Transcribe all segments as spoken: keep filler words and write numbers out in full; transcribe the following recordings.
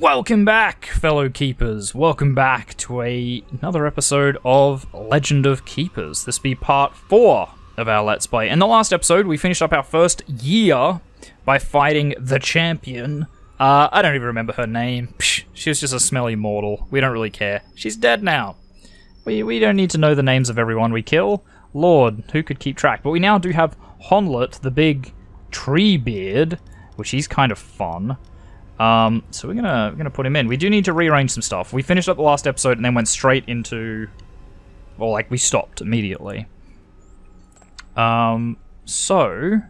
Welcome back, fellow Keepers. Welcome back to a, another episode of Legend of Keepers. This be part four of our Let's Play. In the last episode, we finished up our first year by fighting the champion. Uh, I don't even remember her name. Psh, she was just a smelly mortal. We don't really care. She's dead now. We, we don't need to know the names of everyone we kill. Lord, who could keep track? But we now do have Honlet, the big tree beard, which is kind of fun. Um, so we're gonna, we're gonna put him in. We do need to rearrange some stuff. We finished up the last episode and then went straight into... Well, like, we stopped immediately. Um, so...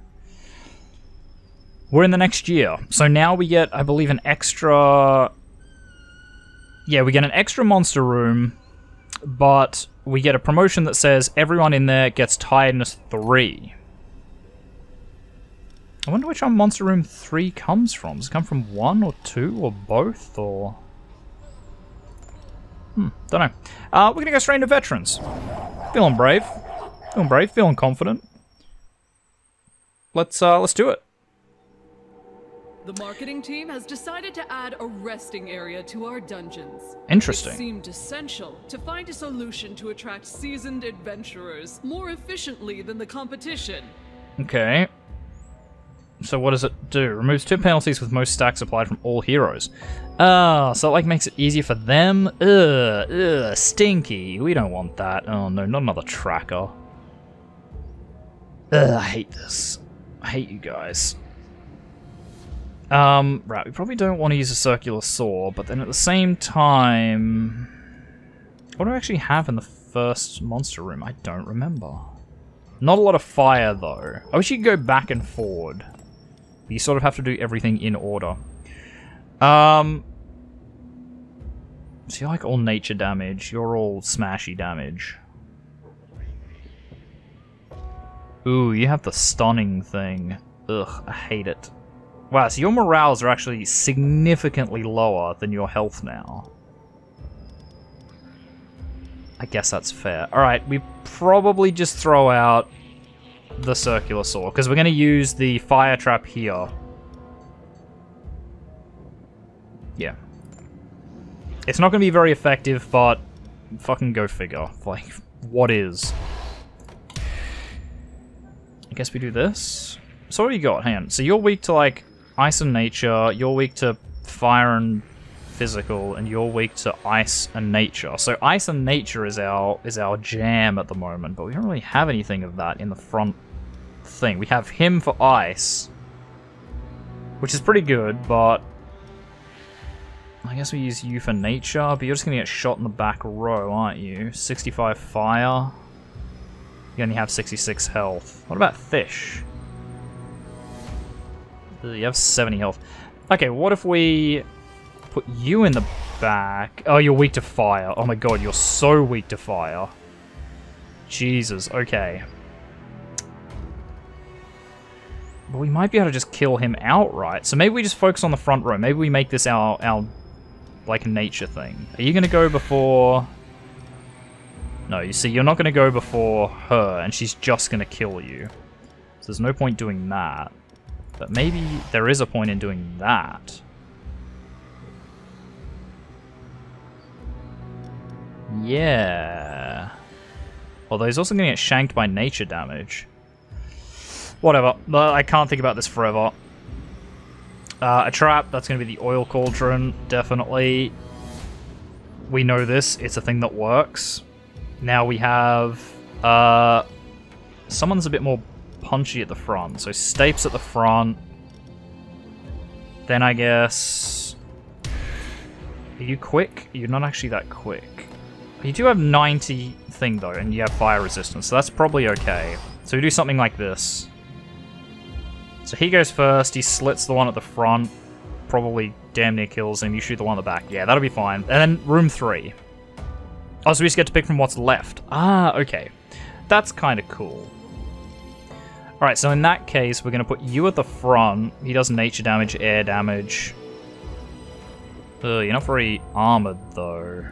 We're in the next year. So now we get, I believe, an extra... Yeah, we get an extra monster room, but we get a promotion that says everyone in there gets tiredness three. I wonder which one Monster Room three comes from. Does it come from one or two or both or... Hmm, don't know. Uh, we're going to go straight into Veterans. Feeling brave. Feeling brave, feeling confident. Let's, uh, let's do it. The marketing team has decided to add a resting area to our dungeons. Interesting. It seemed essential to find a solution to attract seasoned adventurers more efficiently than the competition. Okay. So what does it do? Removes two penalties with most stacks applied from all heroes. Ah, oh, so it like makes it easier for them? Ugh, ugh, stinky. We don't want that. Oh no, not another tracker. Ugh, I hate this. I hate you guys. Um, right, we probably don't want to use a circular saw, but then at the same time... What do I actually have in the first monster room? I don't remember. Not a lot of fire, though. I wish you could go back and forward. You sort of have to do everything in order. Um, so you like all nature damage. You're all smashy damage. Ooh, you have the stunning thing. Ugh, I hate it. Wow, so your morales are actually significantly lower than your health now. I guess that's fair. Alright, we probably just throw out the circular saw, because we're going to use the fire trap here. Yeah. It's not going to be very effective, but fucking go figure. Like, what is? I guess we do this. So what do you got? Hang on. So you're weak to, like, ice and nature, you're weak to fire and... physical, and you're weak to ice and nature. So ice and nature is our is our jam at the moment, but we don't really have anything of that in the front thing. We have him for ice, which is pretty good, but I guess we use you for nature, but you're just gonna get shot in the back row, aren't you? sixty-five fire. You only have sixty-six health. What about fish? You have seventy health. Okay, what if we put you in the back? Oh, you're weak to fire. Oh my god, you're so weak to fire. Jesus, okay. But we might be able to just kill him outright. So maybe we just focus on the front row. Maybe we make this our, our like, nature thing. Are you going to go before... No, you see, you're not going to go before her, and she's just going to kill you. So there's no point doing that. But maybe there is a point in doing that. Yeah. Although he's also going to get shanked by nature damage. Whatever. I can't think about this forever. Uh, a trap. That's going to be the oil cauldron. Definitely. We know this. It's a thing that works. Now we have... Uh, someone's a bit more punchy at the front. So Stapes at the front. Then I guess... Are you quick? You're not actually that quick. You do have ninety thing, though, and you have fire resistance, so that's probably okay. So we do something like this. So he goes first, he slits the one at the front, probably damn near kills him, you shoot the one at the back. Yeah, that'll be fine. And then room three. Oh, so we just get to pick from what's left. Ah, okay. That's kind of cool. Alright, so in that case, we're going to put you at the front. He does nature damage, air damage. Ugh, you're not very armored, though.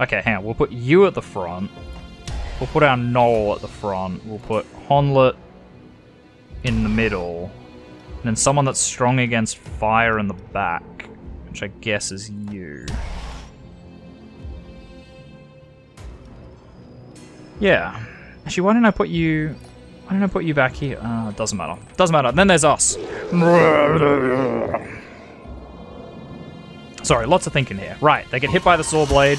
Okay, hang on, we'll put you at the front. We'll put our Gnoll at the front. We'll put Honlet in the middle. And then someone that's strong against fire in the back. which I guess is you. Yeah. Actually, why don't I put you... Why don't I put you back here? Ah, uh, it doesn't matter. Doesn't matter. Then there's us. Sorry, lots of thinking here. Right, they get hit by the saw blade,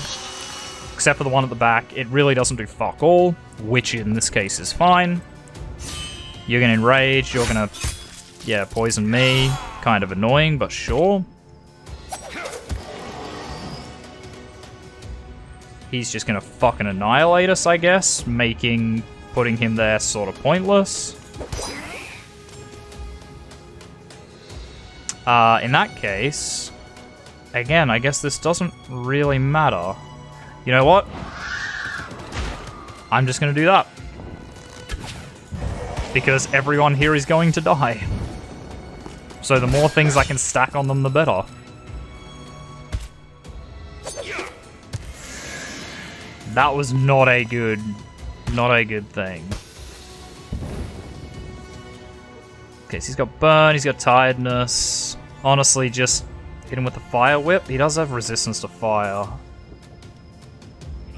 except for the one at the back. It really doesn't do fuck all, which in this case is fine. You're gonna enrage, you're gonna, yeah, poison me. Kind of annoying, but sure. He's just gonna fucking annihilate us, I guess, making putting him there sort of pointless. Uh, in that case, again, I guess this doesn't really matter. You know what? I'm just gonna do that. Because everyone here is going to die. So the more things I can stack on them, the better. That was not a good, not a good thing. Okay, so he's got burn, he's got tiredness. Honestly, just hit him with the fire whip. He does have resistance to fire.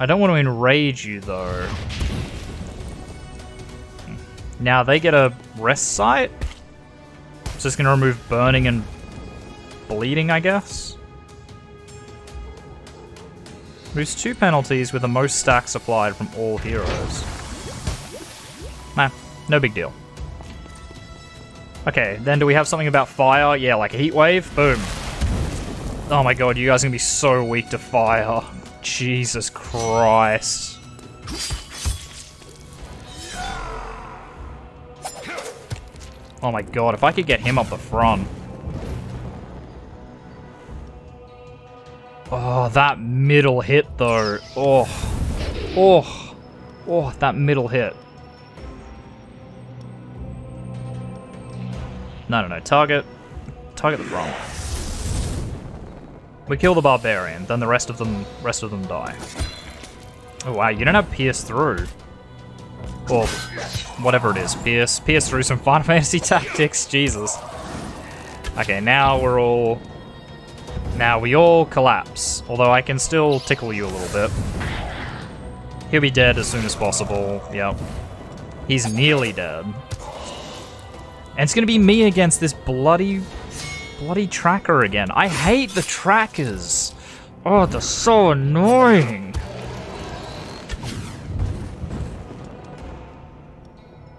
I don't want to enrage you though. Now they get a rest site. So it's gonna remove burning and bleeding, I guess. Moves two penalties with the most stacks applied from all heroes. Nah, no big deal. Okay, then do we have something about fire? Yeah, like a heat wave? Boom. Oh my god, you guys are gonna be so weak to fire. Jesus Christ. Oh my god, if I could get him up the front. Oh, that middle hit though. Oh, oh, oh, that middle hit. No, no, no, target, target the wrong one. We kill the barbarian, then the rest of them, rest of them die. Oh wow, you don't have pierce through. Or whatever it is, pierce, pierce through some Final Fantasy Tactics, Jesus. Okay, now we're all... Now we all collapse, although I can still tickle you a little bit. He'll be dead as soon as possible, yep. He's nearly dead. And it's gonna be me against this bloody, bloody tracker again. I hate the trackers. Oh, they're so annoying.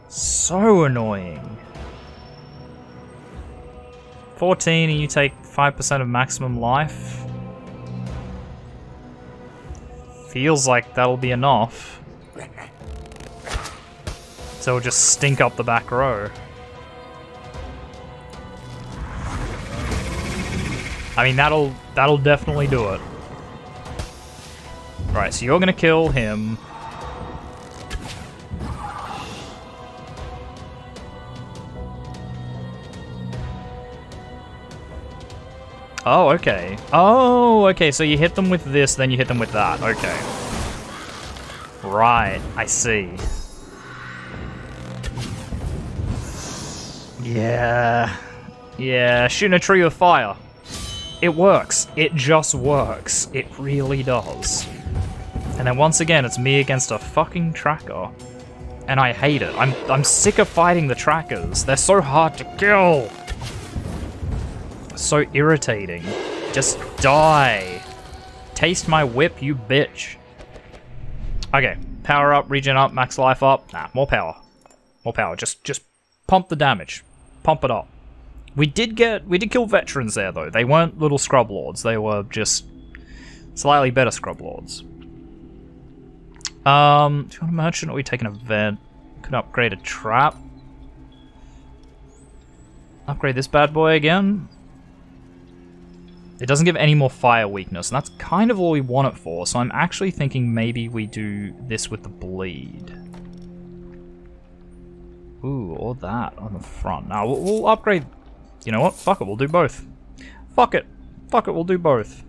So annoying. fourteen and you take five percent of maximum life. Feels like that'll be enough. So we'll just stink up the back row. I mean, that'll that'll definitely do it. Alright, so you're gonna kill him. Oh, okay. Oh, okay, so you hit them with this, then you hit them with that. Okay. Right, I see. Yeah. Yeah, shooting a tree with fire. It works. It just works. It really does. And then once again, it's me against a fucking tracker. And I hate it. I'm, I'm sick of fighting the trackers. They're so hard to kill. So irritating. Just die. Taste my whip, you bitch. Okay, power up, regen up, max life up. Nah, more power. More power. Just just pump the damage. Pump it up. We did get we did kill veterans there though. They weren't little scrub lords. They were just slightly better scrub lords. Um, do you want a merchant or we take an event? Could upgrade a trap. Upgrade this bad boy again. It doesn't give any more fire weakness, and that's kind of all we want it for, so I'm actually thinking maybe we do this with the bleed. Ooh, or that on the front. Now we'll, we'll upgrade... You know what? Fuck it, we'll do both. Fuck it. Fuck it, we'll do both.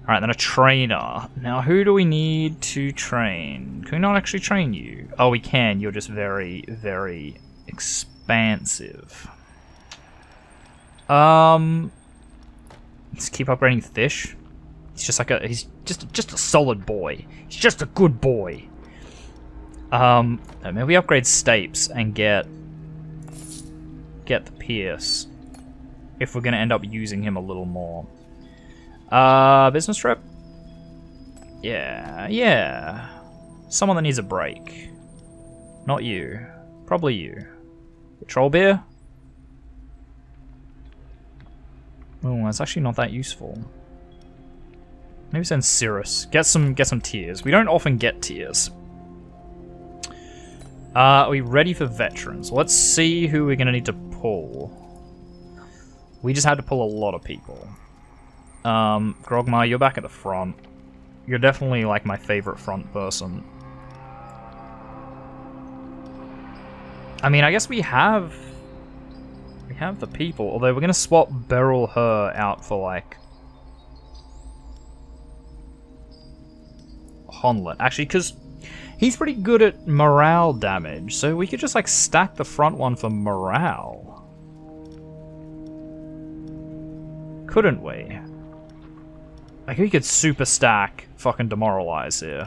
Alright, then a trainer. Now who do we need to train? Can we not actually train you? Oh, we can. You're just very, very expensive. Um... Just keep operating Thish. He's just like a he's just just a solid boy. He's just a good boy. Um, no, maybe we upgrade Stapes and get get the Pierce if we're gonna end up using him a little more. Uh, business trip. Yeah, yeah. Someone that needs a break. Not you. Probably you. Troll beer? Oh, that's actually not that useful. Maybe send Cirrus. Get some get some tiers. We don't often get tiers. Uh, are we ready for veterans? Let's see who we're gonna need to pull. We just had to pull a lot of people. Um, Grogmar, you're back at the front. You're definitely like my favorite front person. I mean, I guess we have we have the people, although we're gonna swap Beryl Hur out for like Honlet. Actually, because he's pretty good at morale damage, so we could just like stack the front one for morale. Couldn't we? Like, we could super stack fucking demoralize here.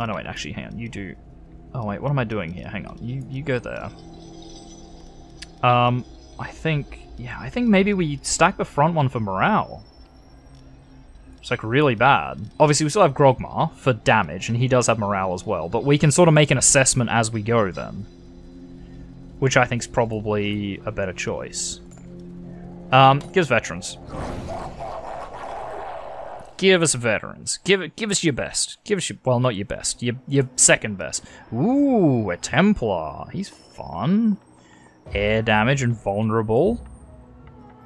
Oh no, wait, actually, hang on, you do. Oh wait, what am I doing here? Hang on, you you go there. Um, I think, yeah, I think maybe we stack the front one for morale. It's like really bad. Obviously, we still have Grogmar for damage, and he does have morale as well, but we can sort of make an assessment as we go then, which I think is probably a better choice. Um, give us veterans. Give us veterans. Give it. Give us your best. Give us your well, not your best. Your your second best. Ooh, a Templar. He's fun. Air damage and vulnerable.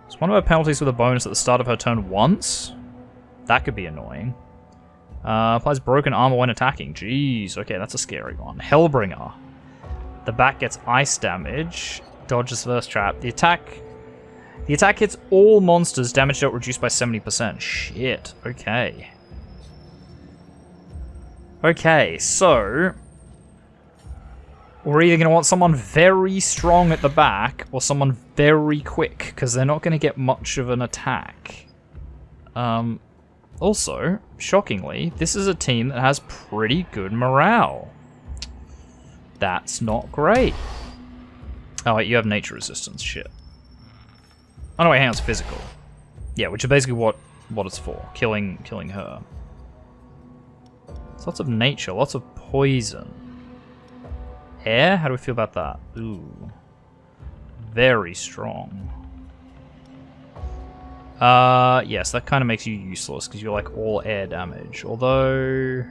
It's one of her penalties with a bonus at the start of her turn once. That could be annoying. Uh, applies broken armor when attacking. Jeez. Okay, that's a scary one. Hellbringer. The back gets ice damage. Dodges first trap. The attack. The attack hits all monsters, damage dealt reduced by seventy percent. Shit, okay. Okay, so... we're either going to want someone very strong at the back, or someone very quick, because they're not going to get much of an attack. Um, also, shockingly, this is a team that has pretty good morale. That's not great. Oh, wait, you have nature resistance, shit. Oh, no, wait, hang on, it's physical. Yeah, which is basically what, what it's for. Killing killing her. It's lots of nature, lots of poison. Air? How do we feel about that? Ooh. Very strong. Uh, yes, that kind of makes you useless, because you're like all air damage. Although...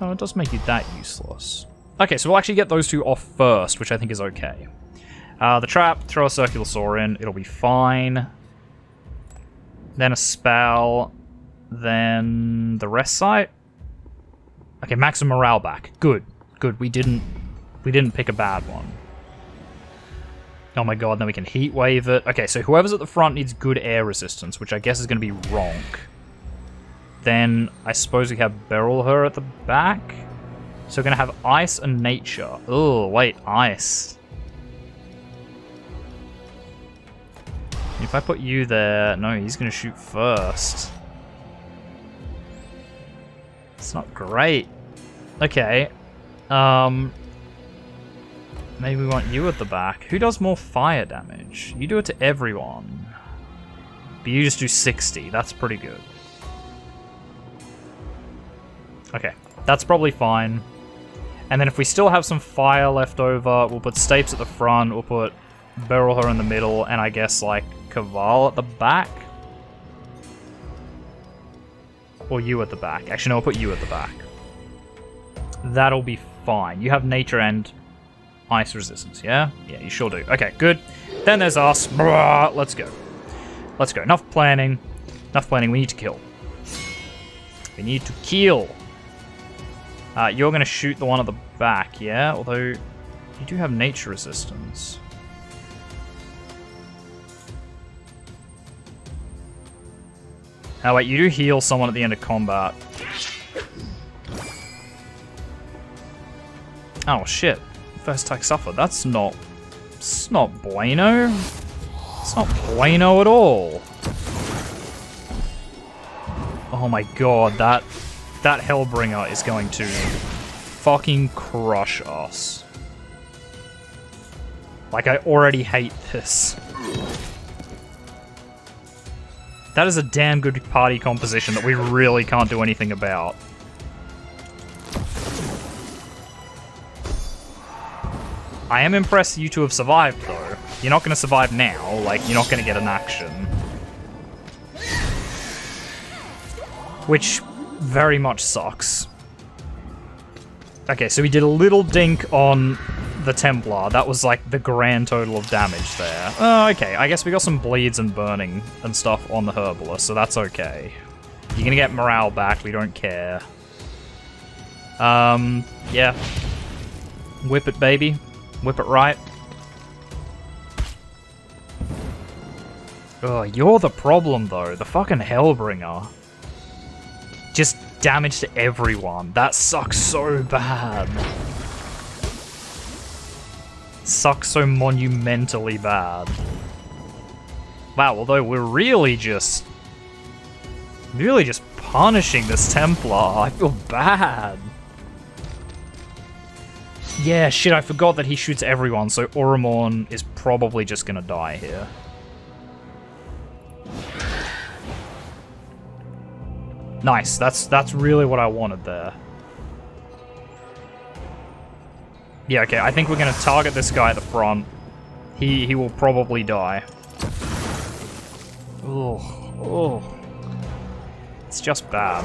oh, it does make you that useless. Okay, so we'll actually get those two off first, which I think is okay. Uh, the trap, throw a circular saw in, it'll be fine. Then a spell, then the rest site. Okay, maximum morale back. Good, good. We didn't, we didn't pick a bad one. Oh my god, then we can heat wave it. Okay, so whoever's at the front needs good air resistance, which I guess is going to be Ronk. Then I suppose we have Beryl Hur at the back. So we're going to have ice and nature. Oh wait, ice. If I put you there... no, he's going to shoot first. It's not great. Okay. Um, maybe we want you at the back. Who does more fire damage? You do it to everyone. But you just do sixty. That's pretty good. Okay. That's probably fine. And then if we still have some fire left over, we'll put Stapes at the front. We'll put Beryl Hur in the middle. And I guess, like... Caval at the back? Or you at the back? Actually, no, I'll put you at the back. That'll be fine. You have nature and ice resistance, yeah? Yeah, you sure do. Okay, good. Then there's us. Brrr, let's go. Let's go. Enough planning. Enough planning. We need to kill. We need to kill. Uh, you're going to shoot the one at the back, yeah? Although, you do have nature resistance. Oh wait, you do heal someone at the end of combat. Oh shit. First attack suffered. That's not... it's not bueno. It's not Plano at all. Oh my god, that that Hellbringer is going to fucking crush us. Like, I already hate this. That is a damn good party composition that we really can't do anything about. I am impressed you two have survived, though. You're not gonna survive now, like, you're not gonna get an action. Which very much sucks. Okay, so we did a little dink on the Templar. That was like the grand total of damage there. Oh, okay, I guess we got some bleeds and burning and stuff on the Herbalist, so that's okay. You're gonna get morale back, we don't care. Um, yeah. Whip it, baby. Whip it right. Oh, you're the problem, though. The fucking Hellbringer. Just damage to everyone. That sucks so bad. Sucks so monumentally bad. Wow, although we're really just... really just punishing this Templar. I feel bad. Yeah, shit, I forgot that he shoots everyone, so Oramorn is probably just gonna die here. Nice, that's that's really what I wanted there. Yeah, okay, I think we're gonna target this guy at the front. He he will probably die. Oh, oh. It's just bad.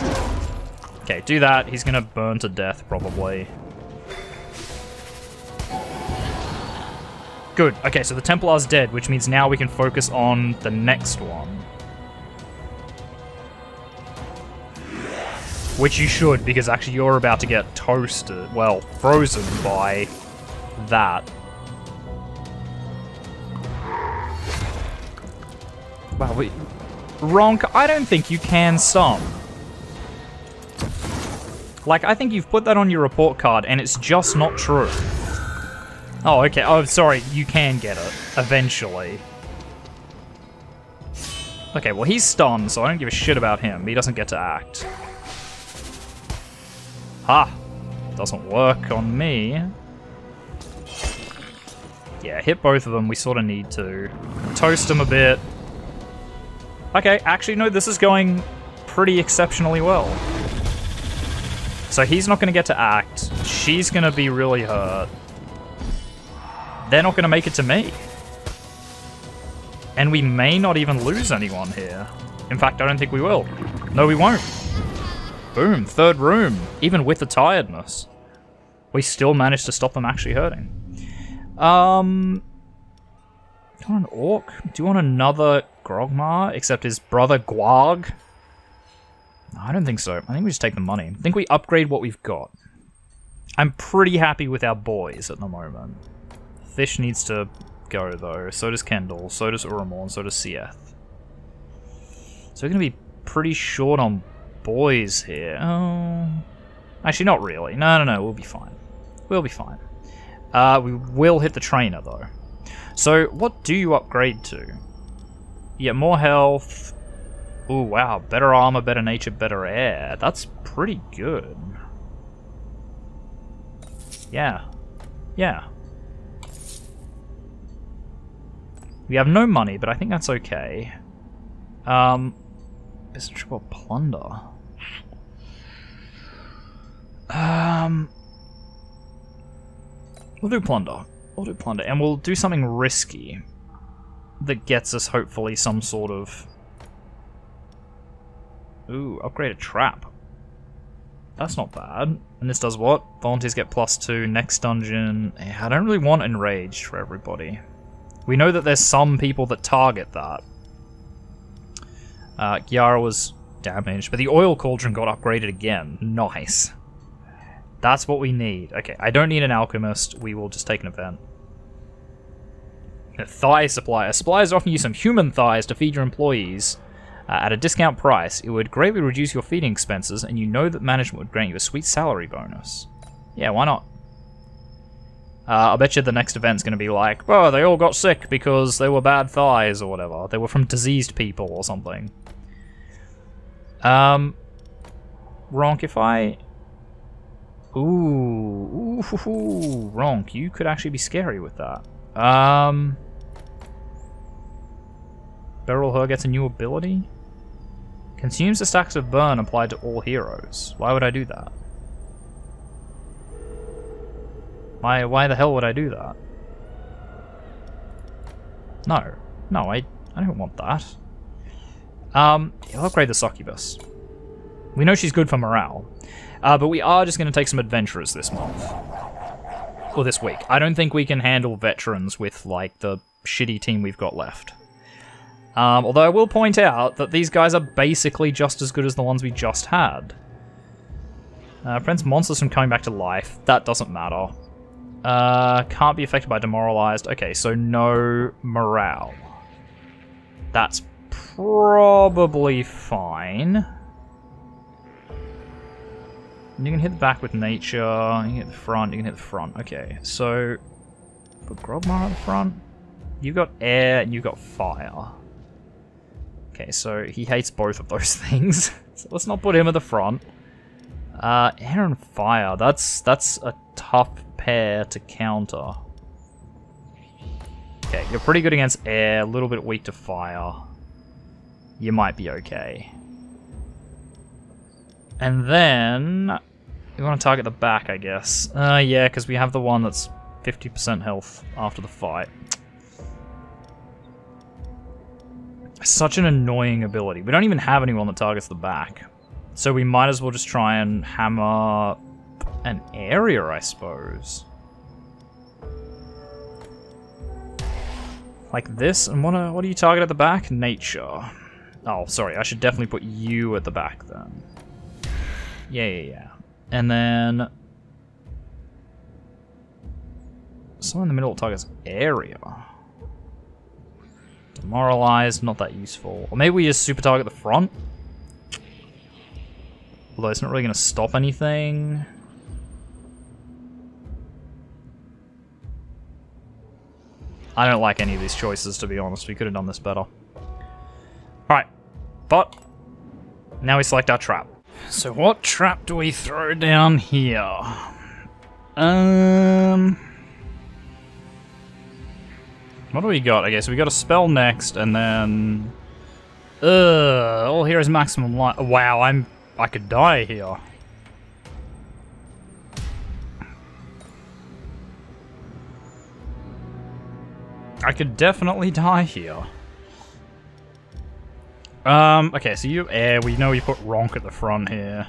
Okay, do that. He's gonna burn to death, probably. Good, okay, so the Templar's dead, which means now we can focus on the next one. Which you should, because actually you're about to get toasted, well, frozen by that. Wow, wait. Ronk, I don't think you can stun. Like, I think you've put that on your report card, and it's just not true. Oh, okay. Oh, sorry, you can get it, eventually. Okay, well, he's stunned, so I don't give a shit about him. He doesn't get to act. Ha! Doesn't work on me. Yeah, hit both of them. We sort of need to. Toast them a bit. Okay, actually, no, this is going pretty exceptionally well. So he's not going to get to act. She's going to be really hurt. They're not going to make it to me. And we may not even lose anyone here. In fact, I don't think we will. No, we won't. Boom, third room. Even with the tiredness, we still managed to stop them actually hurting. Um, do you want an orc? Do you want another Grogmar, except his brother Gwarg? I don't think so. I think we just take the money. I think we upgrade what we've got. I'm pretty happy with our boys at the moment. Fish needs to go, though. So does Kendall. So does Urimorn. So does C F. So we're going to be pretty short on boys here. Oh. Actually, not really. No, no, no. We'll be fine. We'll be fine. Uh, we will hit the trainer, though. So what do you upgrade to? Yeah, more health. Ooh, wow. Better armor, better nature, better air. That's pretty good. Yeah. Yeah. We have no money, but I think that's okay. Um, it's a triple plunder. Um, we'll do plunder. We'll do plunder, and we'll do something risky that gets us hopefully some sort of. Ooh, upgrade a trap. That's not bad. And this does what? Volunteers get plus two. Next dungeon. I don't really want enraged for everybody. We know that there's some people that target that. Uh, Gyarra was damaged, but the oil cauldron got upgraded again. Nice. That's what we need. Okay, I don't need an alchemist. We will just take an event. A thigh supplier. Suppliers offer you some human thighs to feed your employees uh, at a discount price. It would greatly reduce your feeding expenses, and you know that management would grant you a sweet salary bonus. Yeah, why not? Uh, I'll bet you the next event's going to be like, oh, they all got sick because they were bad thighs or whatever. They were from diseased people or something. Um, Ronk, if I... Ooh, ooh, hoo, hoo. Ronk, you could actually be scary with that. Um, Beryl Hur gets a new ability. Consumes the stacks of burn applied to all heroes. Why would I do that? Why, why the hell would I do that? No. No, I, I don't want that. Um, I'll upgrade the succubus. We know she's good for morale. Uh, but we are just going to take some adventurers this month. Or this week. I don't think we can handle veterans with, like, the shitty team we've got left. Um, although I will point out that these guys are basically just as good as the ones we just had. Uh, prevents monsters from coming back to life. That doesn't matter. Uh, can't be affected by demoralized. Okay, so no morale. That's probably fine. You can hit the back with nature. You can hit the front. You can hit the front. Okay, so put Grogmar at the front. You've got air and you've got fire. Okay, so he hates both of those things. So let's not put him at the front. Uh, air and fire. That's that's a tough pair to counter. Okay, you're pretty good against air, a little bit weak to fire. You might be okay. And then we want to target the back, I guess. Uh, yeah, because we have the one that's fifty percent health after the fight. Such an annoying ability. We don't even have anyone that targets the back. So we might as well just try and hammer an area, I suppose. Like this, and what, uh, what do you target at the back? Nature. Oh, sorry, I should definitely put you at the back then. Yeah, yeah, yeah. And then... someone in the middle that targets area. Demoralized, not that useful. Or maybe we just super target the front? Although it's not really going to stop anything. I don't like any of these choices, to be honest. We could have done this better. Alright, but now we select our trap. So what trap do we throw down here? Um, what do we got? Okay, so we got a spell next, and then... Ugh, all heroes maximum life. Wow, I'm, I could die here. I could definitely die here. Um, okay, so you air. We know you put Ronk at the front here.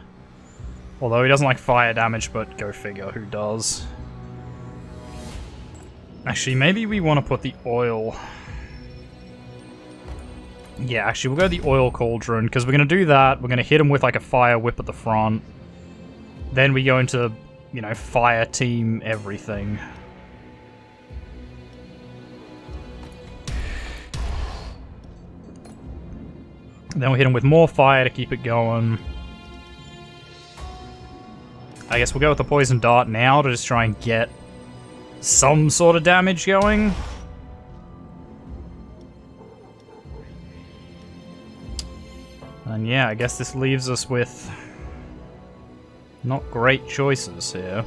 Although he doesn't like fire damage, but go figure who does. Actually, maybe we want to put the oil... Yeah, actually, we'll go the oil cauldron, because we're going to do that. We're going to hit him with, like, a fire whip at the front. Then we go into, you know, fire team everything. Then we'll hit him with more fire to keep it going. I guess we'll go with the poison dart now to just try and get some sort of damage going. And yeah, I guess this leaves us with not great choices here.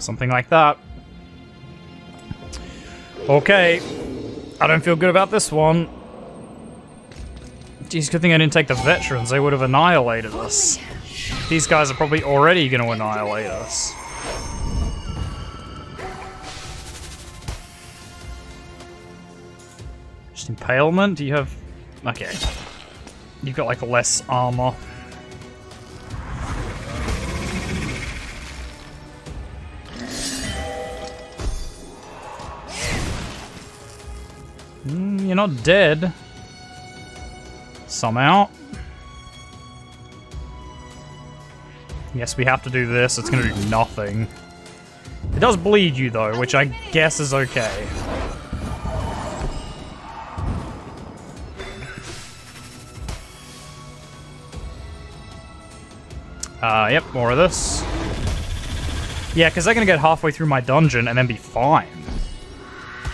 Something like that. Okay. I don't feel good about this one. Geez, good thing I didn't take the veterans. They would have annihilated us. These guys are probably already going to annihilate us. Just impalement? Do you have... Okay. You've got, like, less armor. You're not dead. Somehow. Yes, we have to do this. It's gonna do nothing. It does bleed you, though, which I guess is okay. Uh, yep, more of this. Yeah, because they're going to get halfway through my dungeon and then be fine.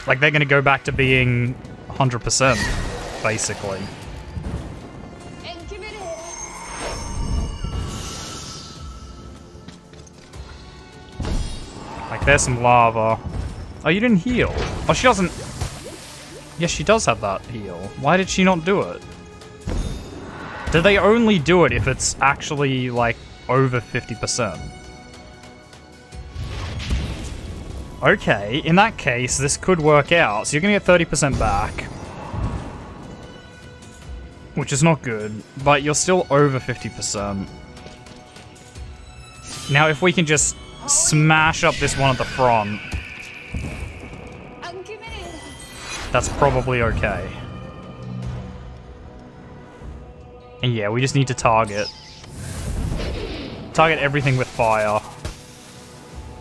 Like, they're going to go back to being one hundred percent, basically. Like, there's some lava. Oh, you didn't heal. Oh, she doesn't... Yes, she does have that heal. Why did she not do it? Do they only do it if it's actually, like, over fifty percent? Okay, in that case, this could work out. So you're gonna get thirty percent back. Which is not good, but you're still over fifty percent. Now, if we can just smash up this one at the front, that's probably okay. And yeah, we just need to target. Target everything with fire.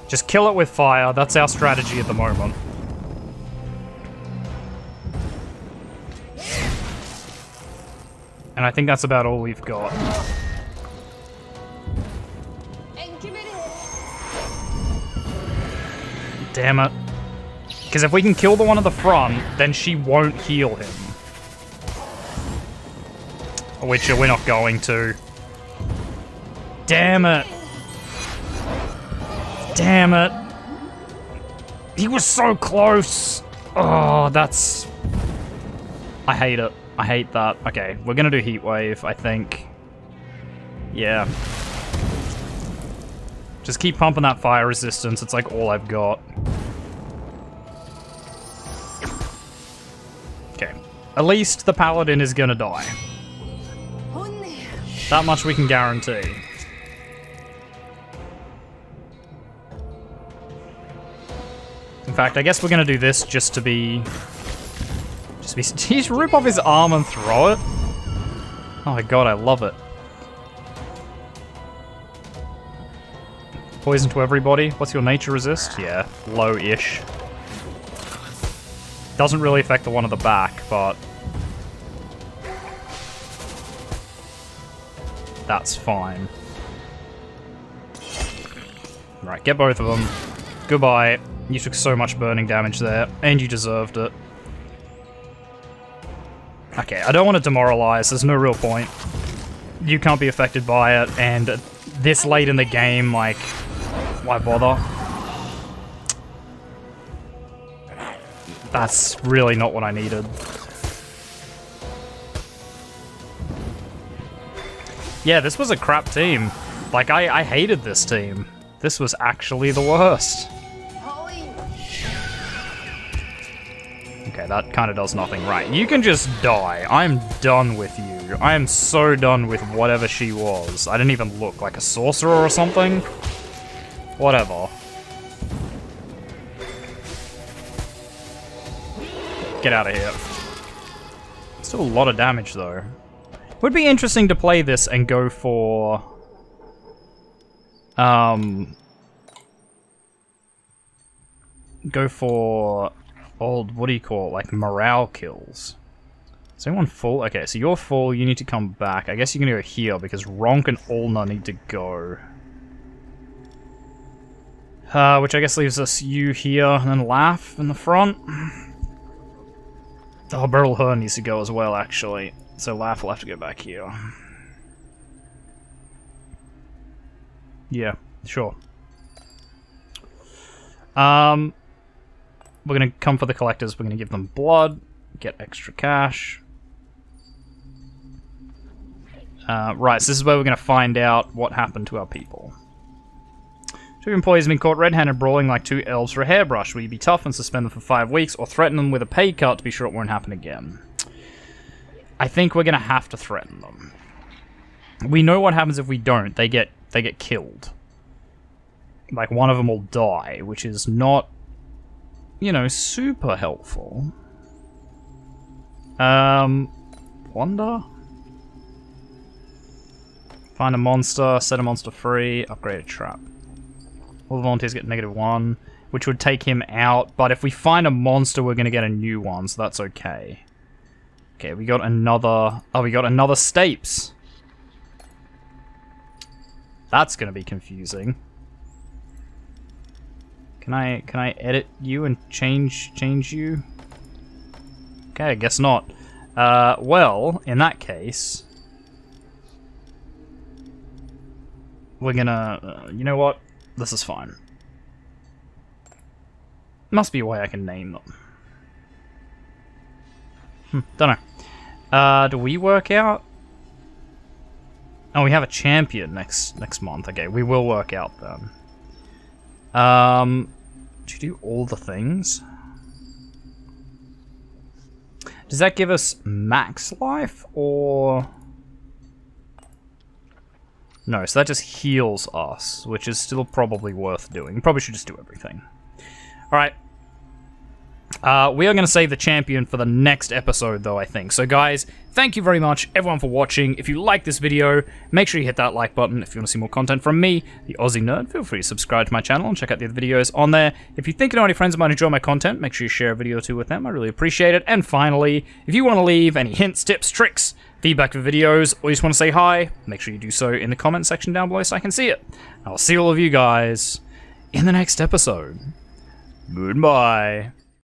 Just kill it with fire. That's our strategy at the moment. And I think that's about all we've got. Damn it. Because if we can kill the one at the front, then she won't heal him. Which we're not going to. Damn it. Damn it. He was so close. Oh, that's... I hate it. I hate that. Okay, we're gonna do Heat Wave, I think. Yeah. Just keep pumping that fire resistance. It's like all I've got. Okay. At least the Paladin is gonna die. That much we can guarantee. In fact, I guess we're gonna do this just to be... Just be... Did he just rip off his arm and throw it? Oh my god, I love it. Poison to everybody. What's your nature resist? Yeah, low-ish. Doesn't really affect the one at the back, but... That's fine. Right, get both of them. Goodbye. You took so much burning damage there, and you deserved it. Okay, I don't want to demoralize, there's no real point. You can't be affected by it, and this late in the game, like, why bother? That's really not what I needed. Yeah, this was a crap team. Like, I, I hated this team. This was actually the worst. Okay, that kind of does nothing. Right, you can just die. I'm done with you. I am so done with whatever she was. I didn't even look like a sorcerer or something. Whatever. Get out of here. Still a lot of damage, though. Would be interesting to play this and go for... Um... Go for... old, what do you call it, like morale kills. Is anyone full? Okay, so you're full, you need to come back. I guess you're gonna go here because Ronk and Olna need to go. Uh, which I guess leaves us you here and then Laugh in the front. Oh, Beryl Hur needs to go as well, actually. So Laugh will have to go back here. Yeah, sure. Um... We're going to come for the collectors, we're going to give them blood, get extra cash. Uh, right, so this is where we're going to find out what happened to our people. Two employees have been caught red-handed brawling like two elves for a hairbrush. Will you be tough and suspend them for five weeks or threaten them with a pay cut to be sure it won't happen again? I think we're going to have to threaten them. We know what happens if we don't. They get, they get killed. Like, one of them will die, which is not... you know, super helpful. Um, Wonder? Find a monster, set a monster free, upgrade a trap. All the volunteers get negative one, which would take him out, but if we find a monster, we're gonna get a new one, so that's okay. Okay, we got another... Oh, we got another Stapes! That's gonna be confusing. Can I can I edit you and change change you? Okay, I guess not. Uh, well, in that case, we're gonna. Uh, you know what? This is fine. Must be a way I can name them. Hmm, don't know. Uh, do we work out? Oh, we have a champion next next month. Okay, we will work out then. Um, do you do all the things? Does that give us max life, or no? So that just heals us, which is still probably worth doing. We probably should just do everything. All right. Uh, we are going to save the champion for the next episode, though, I think. So, guys, thank you very much, everyone, for watching. If you like this video, make sure you hit that like button. If you want to see more content from me, the Aussie Nerd, feel free to subscribe to my channel and check out the other videos on there. If you think you know any friends of mine who enjoy my content, make sure you share a video or two with them. I really appreciate it. And finally, if you want to leave any hints, tips, tricks, feedback for videos, or you just want to say hi, make sure you do so in the comment section down below so I can see it. I'll see all of you guys in the next episode. Goodbye.